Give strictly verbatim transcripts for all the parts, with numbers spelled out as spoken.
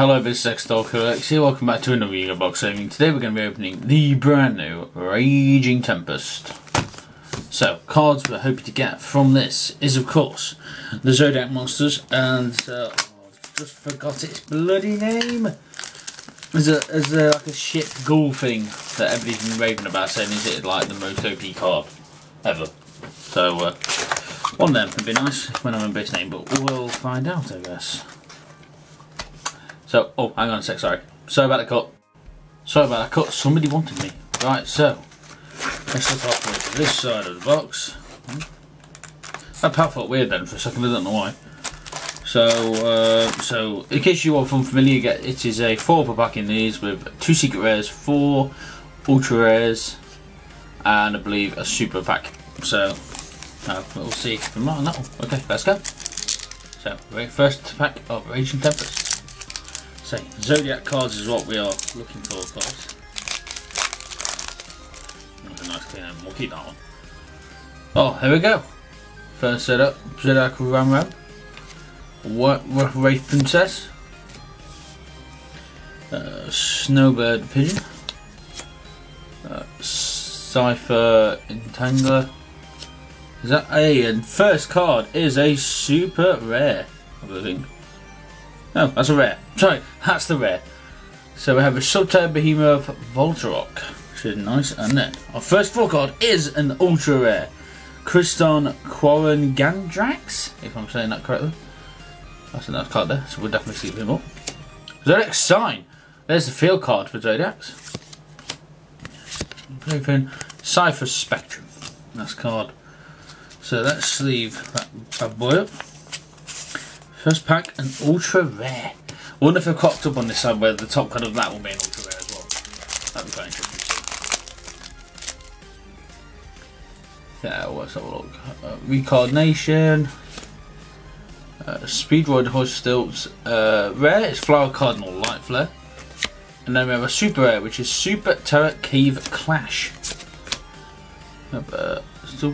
Hello, this is X-Dolcolex here, welcome back to another Yoga box opening. Today we're going to be opening the brand new Raging Tempest. So, cards we're hoping to get from this is, of course, the Zoodiac Monsters, and uh, I just forgot its bloody name. There's a, there's a, like a ship ghoul thing that everybody's been raving about, saying is it like the most O P card ever. So, uh, one of them would be nice when I remember its name, but we'll find out, I guess. So, oh, hang on a sec, sorry. Sorry about the cut. Sorry about that cut, somebody wanted me. Right, so, let's start off with this side of the box. That path felt weird then for a second, I don't know why. So, uh, so in case you are unfamiliar, it is a four per pack in these with two secret rares, four ultra rares, and I believe a super pack. So, uh, we'll see if I'm not on that one. Okay, let's go. So, first pack of Raging Tempest. So, Zoodiac cards is what we are looking for, of course. That's a nice clean name, we'll keep that one. Oh, here we go. First setup, Zeddak Ramram. Wraith Princess. Uh, Snowbird Pigeon. Uh, Cipher Entangler. Is that a, and first card is a super rare, I think. Oh, that's a rare. Sorry, that's the rare. So we have a Subterror Behemoth Voltrakk, which is nice. And then our first full card is an ultra rare, Kriston Quarren Gandrax, if I'm saying that correctly. That's a nice card there, so we'll definitely see him up. Zoodiac Sign. There's the field card for Zoodiacs. Cipher Spectrum. Nice card. So let's sleeve that bad boy up. First pack, an ultra rare. I wonder if I've cropped up on this side where the top card of that will be an ultra rare as well. That'd be quite interesting to see. Yeah, let's have a look. Uh, Reincarnation, uh, Speedroid Horse Stilts, uh, rare is Flower Cardinal, Light Flare. And then we have a super rare, which is Super Terror Cave Clash. Uh,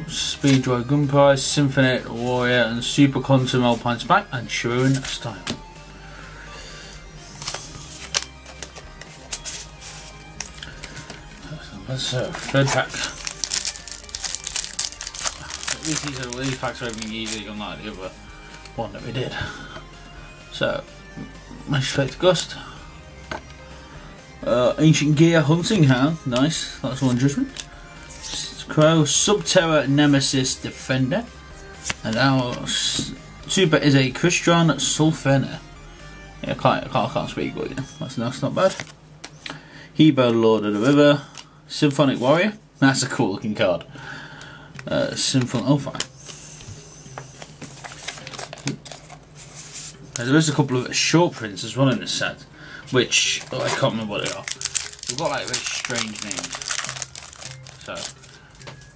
Speedroid Gunpowder, Symphonic Warrior, and Super Quantum Alpine Spike, and Shrine Style. So, third pack. These, are, these packs are opening easily, unlike the other one that we did. So, Magic Gust. Uh, Ancient Gear Hunting Hound, nice, that's one judgment. Crow, Subterror Nemesis Defender, and our super is a Crystron Sulfefnir. Yeah, I can't, I can't, I can't speak, but yeah, that's, that's not bad. Hebo Lord of the River, Symphonic Warrior, that's a cool looking card. Uh, Symphonic Alpine. There is a couple of short prints as well in this set, which oh, I can't remember what they are. They've got like very strange names. So,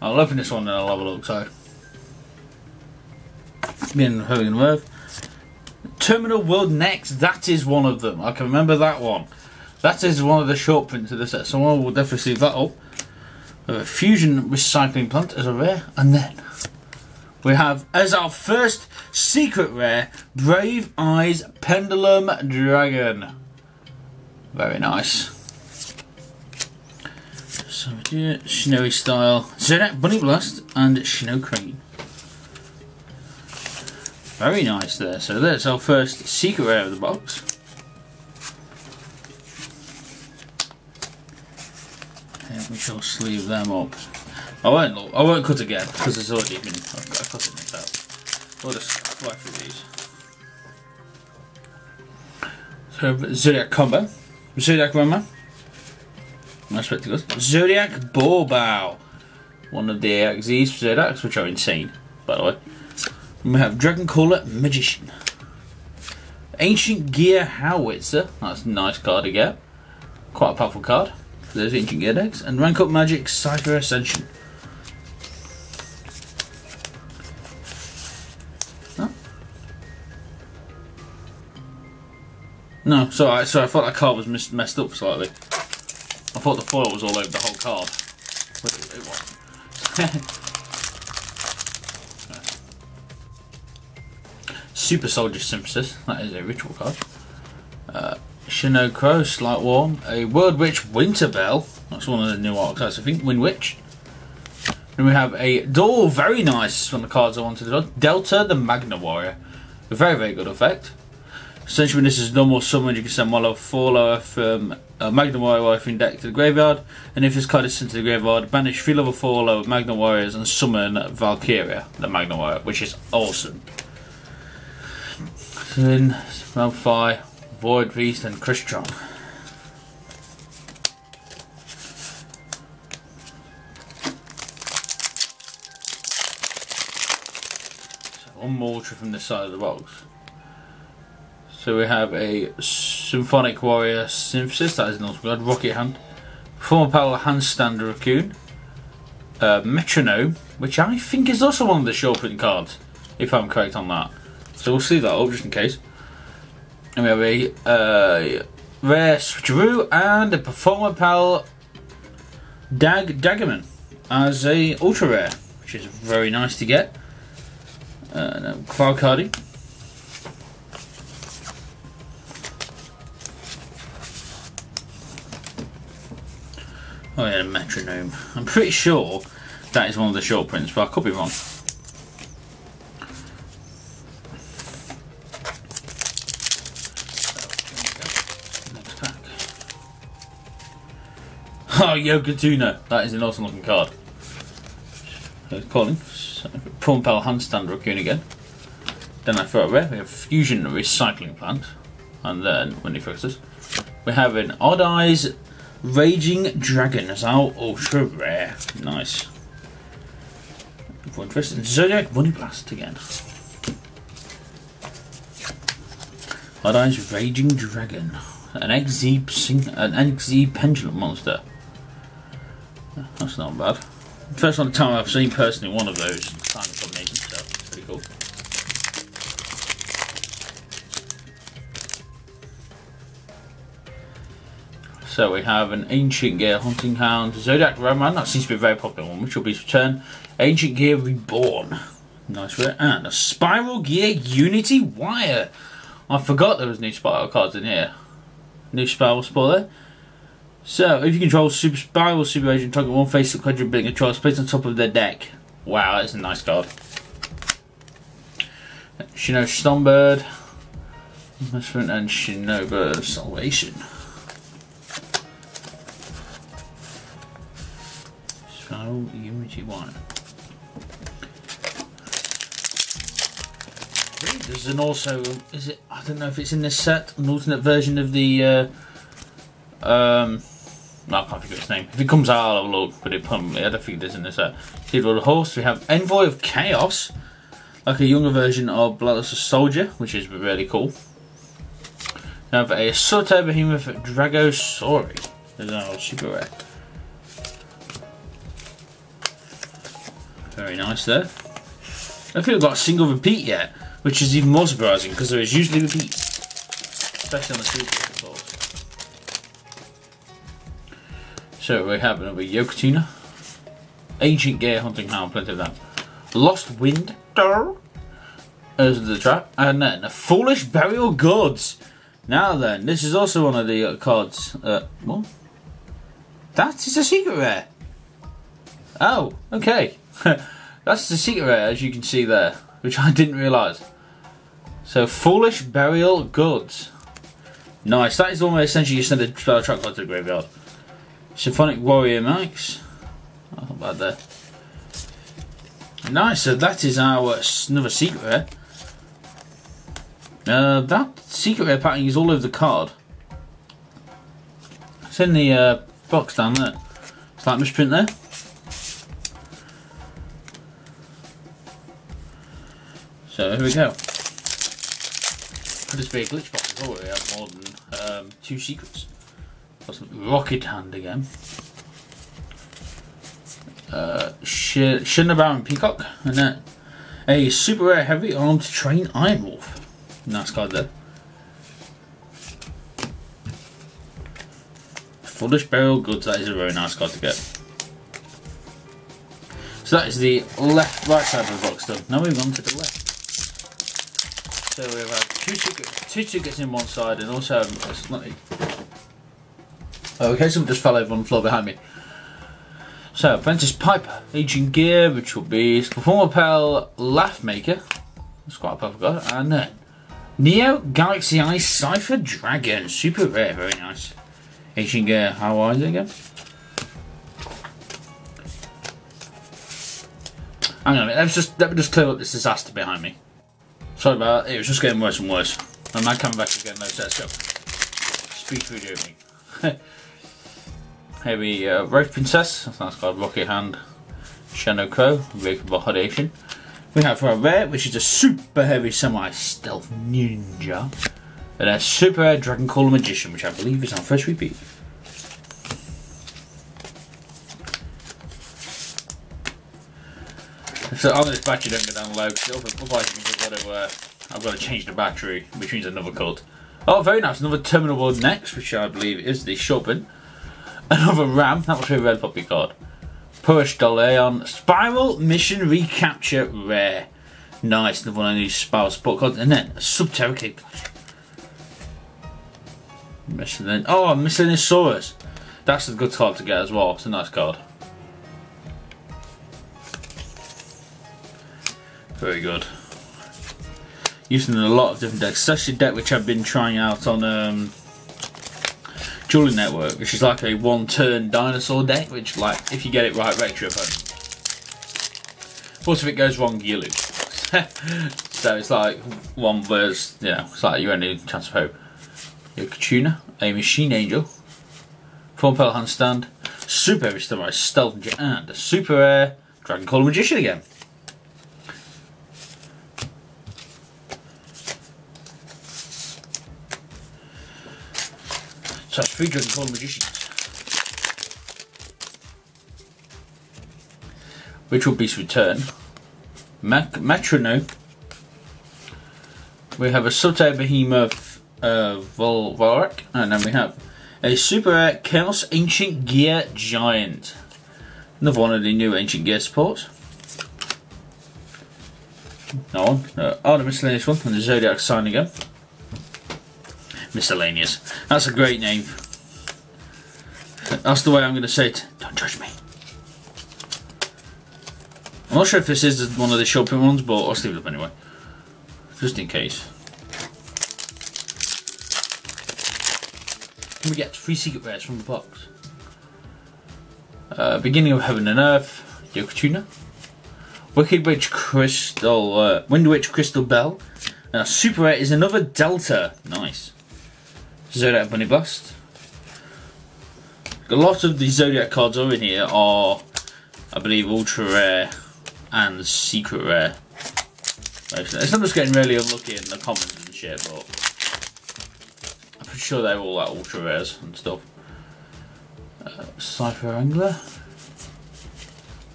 I'll open this one and I'll have a look. So, being Hogan Worth, Terminal World Next. That is one of them. I can remember that one. That is one of the short prints of the set. So I will definitely leave that up. A Fusion Recycling Plant as a rare, and then we have as our first secret rare, Brave Eyes Pendulum Dragon. Very nice. So we do Snowy Style, Zoodiac Bunny Blast, and Snow Crane. Very nice there. So that's our first secret rare of the box. And we shall sleeve them up. I won't look, I won't cut again because it's already been. I've got to cut it myself. I'll just fly through these. So Zoodiac Combo, Zoodiac Rumba. Nice spectacles. Zoodiac Borbow. One of the A X Es for Zoodiacs, which are insane, by the way. And we have Dragon Caller Magician. Ancient Gear Howitzer. That's a nice card to get. Quite a powerful card for those Ancient Gear decks. And Rank Up Magic Cipher Ascension. Huh? No, sorry, sorry, I thought that card was mis messed up slightly. I thought the foil was all over the whole card, but it, it wasn't. Super Soldier Synthesis, that is a ritual card. Uh, Shino Crow, Slightworm, a World Witch Winterbell, that's one of the new archetypes I think, Wind Witch. Then we have a Door, very nice, one of the cards I wanted to do, Delta the Magna Warrior, a very very good effect. Essentially when this is normal summoned you can send one of four lower from uh, Magna Warrior Wife in deck to the graveyard, and if this card is sent to the graveyard, banish three level four lower Magna Warriors and summon Valkyria the Magna Warrior, which is awesome. So then Smelfy, Void Beast and Crystron. So one more ultra from this side of the box. So we have a Symphonic Warrior Synthesis, that is an awesome card, Rocket Hand, Performapal Handstand Raccoon, uh, Metronome, which I think is also one of the short print cards, if I'm correct on that. So we'll see that up just in case. And we have a uh, Rare Switcheroo and a Performapal Dag Dagaman as a Ultra Rare, which is very nice to get. Uh, Flower Cardinal. Oh yeah, Metronome. I'm pretty sure that is one of the short prints, but I could be wrong. Next pack. Oh, Yoga Tuna. That is an awesome looking card. It's calling. So, Performapal Handstand Raccoon again. Then I throw it rare. We have Fusion Recycling Plant. And then, when he focuses, we have an Odd-Eyes Raging Dragon as our ultra rare. Nice. Zoodiac Bunny Blast again. Odd-Eyes Raging Dragon. An X Z sing an X Z pendulum monster. That's not bad. First time I've seen personally one of those kind of combinations, so it's pretty cool. So we have an Ancient Gear Hunting Hound, Zoodiac Ramram, that seems to be a very popular one, which will be his return. Ancient Gear Reborn, nice rare, and a Spiral Gear Unity Wire. I forgot there was new Spiral cards in here. New Spiral spoiler. So if you control Super Spiral Super Agent, target one face of quadrant building controls placed on top of their deck. Wow, that's a nice card. Shino Snowbird, and Shinobi Salvation. No Unity One. There's an also is it I don't know if it's in this set, an alternate version of the uh, um no, I can't figure its name. If it comes out I'll have a look, but it probably I don't think it is in this set. Speedroid Horse, we have Envoy of Chaos, like a younger version of Bloodless Soldier, which is really cool. We have a Subterror Behemoth Dragosori. There's an old super rare. Very nice there. I think we've got a single repeat yet, which is even more surprising because there is usually repeats, especially on the Super Bowl. So we have another Yoga Tuna, Ancient Gear Hunting Hound, plenty of that. Lost Wind, as the trap, and then a Foolish Burial Goods. Now then, this is also one of the cards. Uh, what? That is a secret rare. Oh, okay. That's the secret rare, as you can see there, which I didn't realise. So, Foolish Burial Goods. Nice, that is the one where essentially you send a spell track card to the graveyard. Symphonic Warrior Max. Oh, not bad there. Nice, so that is our another secret rare. Uh, that secret rare pattern is all over the card. It's in the uh, box down there. It's like misprint there. So here we go. Could this be a glitch box as well? We have more than um, two secrets. Rocket Hand again. Uh, Shinobi and Peacock. And then a super rare heavy armed train Iron Wolf. Nice card there. Foolish Burial Goods. That is a very nice card to get. So that is the left right side of the box done. Now we move on to the left. So we have two tickets, two tickets in one side, and also a slightly. Okay, someone just fell over on the floor behind me. So Apprentice Pipe, Ancient Gear, which will be Performapal Laughmaker. That's quite a pal I've got. And then Neo Galaxy Eye Cipher Dragon, super rare, very nice. Ancient Gear, how are you again? Hang on a minute, let's just let me just clear up this disaster behind me. Sorry about that, it was just getting worse and worse. And my canvas is getting low, so let's go. Speed through doing me. Here we uh, Wraith Princess, that's nice card, Rocket Hand, Shadow Crow, Breakable Hot Action. We have our rare, which is a super heavy semi stealth ninja, and a super rare Dragon Caller Magician, which I believe is our first repeat. So on this battery, don't go down low, otherwise I've got to, uh, I've got to change the battery, which means another card. Oh, very nice, another Terminal World Next, which I believe is the Shogun. Another Ram, that must be a red poppy card. Push Doleon, Spiral Mission Recapture Rare. Nice, another one I need, Spiral Support card. And then, Subterror Cave Clash. Miscellin oh, Miscellinosaurus. That's a good card to get as well, it's a nice card. Very good. Using a lot of different decks, especially a deck which I've been trying out on um, Dueling Network, which is like a one-turn dinosaur deck, which, like, if you get it right, wrecks your opponent. But if it goes wrong, you lose. So it's like one versus, you know, it's like your only chance of hope. Yoga Tuna, a Machine Angel, Performapal Handstand, Super Heavy Stomach, Stealth Ninja, and a Super Rare Dragon Caller Magician again. So that's three Dragon Caller Magicians, which will be return. Metronome. We have a Subterror Behemoth uh, Voltrakk, and then we have a Super Rare Chaos Ancient Gear Giant. Another one of the new Ancient Gear supports. No one. Uh, oh, the miscellaneous one, and the Zoodiac Sign again. Miscellaneous. That's a great name. That's the way I'm going to say it. Don't judge me. I'm not sure if this is one of the shopping ones, but I'll sleeve it up anyway. Just in case. Can we get three secret rares from the box? Uh, Beginning of Heaven and Earth. Yoga Tuna. Wicked Witch Crystal. Uh, Wind Witch Crystal Bell. And our super rare is another Delta. Nice. Zoodiac Bunny Blast. A lot of the Zoodiac cards over in here are, I believe, ultra rare and secret rare. It's not just getting really unlucky in the commons and shit, but I'm pretty sure they're all like ultra rares and stuff. Uh, Cipher Entangler.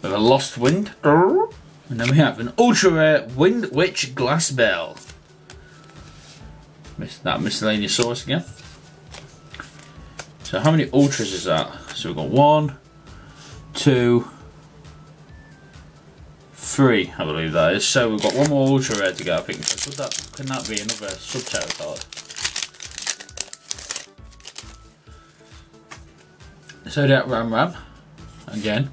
We have a Lost Wind. And then we have an ultra rare Wind Witch Glass Bell. Miss that miscellaneous source again. So how many ultras is that? So we've got one, two, three, I believe that is. So we've got one more ultra rare to go, I think. So could that, can that be another Subterror card? Zoodiac Ramram, again.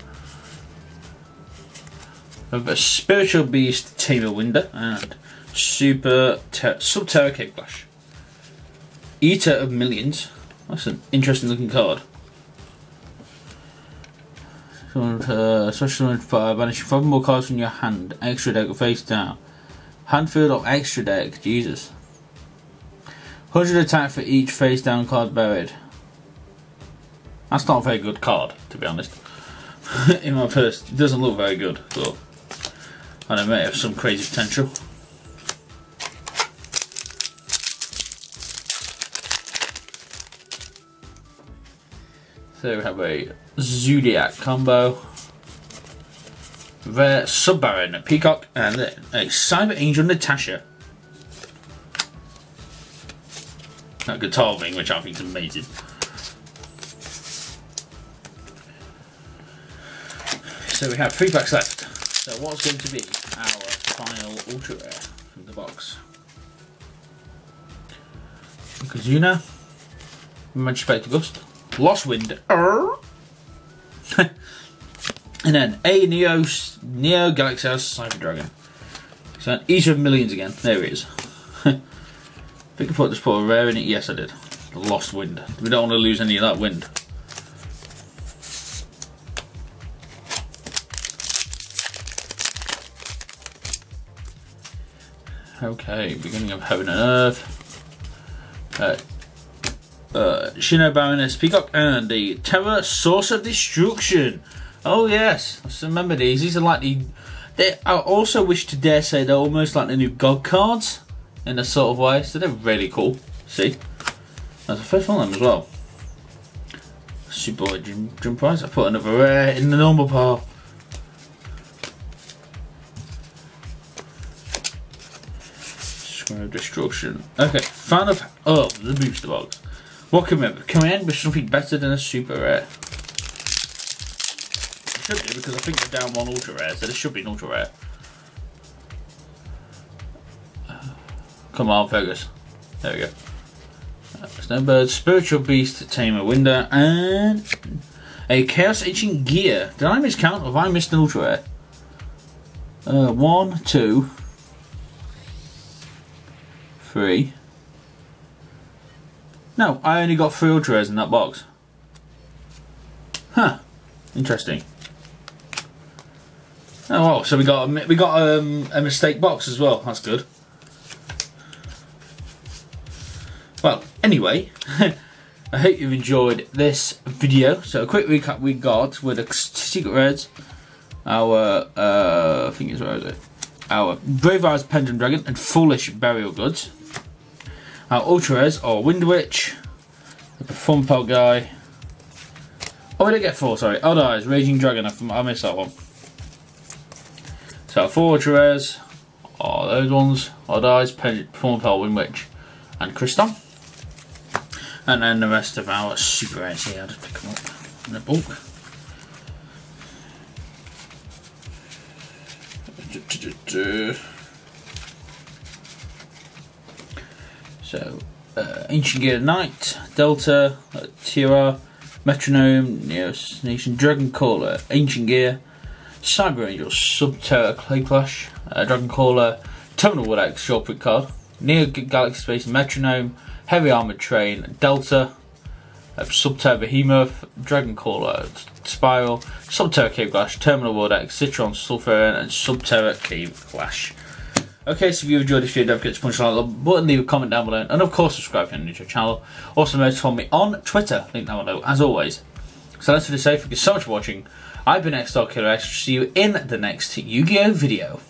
We've got a Spiritual Beast, Tamer Winder, and Super Subterror Cave Clash. Eater of Millions. That's an interesting looking card. Uh, special fire, banishing five more cards from your hand. Extra deck face down. Hand field or extra deck. Jesus. one hundred attack for each face down card buried. That's not a very good card, to be honest. In my purse, it doesn't look very good, but I don't know, it has some crazy potential. So we have a Zoodiac Combo, rare Sub-Baron Peacock, and then a Cyber Angel Natasha. That guitar thing, which I think is amazing. So we have three packs left. So what's going to be our final ultra rare from the box? Kazuna. Magic Spectre Gust. Lost Wind. And then a Neo, Neo Galaxy Cipher Dragon. So each of millions again. There it is. I think I put this put a rare in it. Yes, I did. The Lost Wind. We don't want to lose any of that wind. Okay, beginning of Heaven and Earth. Uh, uh, Shino Baroness Peacock and the Terror Source of Destruction. Oh yes, I just remember these. These are like the. They, I also wish to dare say they're almost like the new God cards in a sort of way. So they're really cool. See, that's the first one of them as well. Super Jump Prize. I put another rare in the normal pile. Destruction. Okay, fan of oh the booster box. What can we end? Can we end with something better than a super rare? It should be because I think they're down one ultra rare, so there should be an ultra rare. Uh, come on, Vegas. There we go. Uh, Snowbird, Spiritual Beast, Tamer Window, and a Chaos Ancient Gear. Did I miscount or have I missed an ultra rare? Uh, one, two. Three. No, I only got three ultra rares in that box. Huh. Interesting. Oh well, so we got a, we got um, a mistake box as well. That's good. Well, anyway, I hope you've enjoyed this video. So a quick recap we got with the secret rares. Our uh, I think it's where is it? Our Brave Eyes Pendulum Dragon and Foolish Burial Goods. Our ultra rares are Wind Witch, the Performapal guy. Oh, we didn't get four, sorry. Odd-Eyes Raging Dragon, I missed that one. So, our four ultra rares are those ones: Odd-Eyes, Performapal, Wind Witch, and Kriston. And then the rest of our super rares here. I'll just pick them up in the bulk. So, uh, Ancient Gear Knight, Delta, uh, T R, Metronome, Neos Nation, Dragon Caller, Ancient Gear, Cyber Angel, Subterror Cave Clash, uh, Dragon Caller, Terminal Wood Axe, Short Print Card, Neo Galaxy Space, Metronome, Heavy Armoured Train, Delta, uh, Subterror Behemoth, Dragon Caller, Spiral, Subterror Cave Clash, Terminal World X, Citron, Sulfefnir, and Subterror Cave Clash. Okay, so if you enjoyed this video, don't forget to punch the like button, leave a comment down below, and of course subscribe to the YouTube channel. Also remember to follow me on Twitter, link down below as always. So that's for this day, thank you so much for watching. I've been X Star Killer X, see you in the next Yu-Gi-Oh video.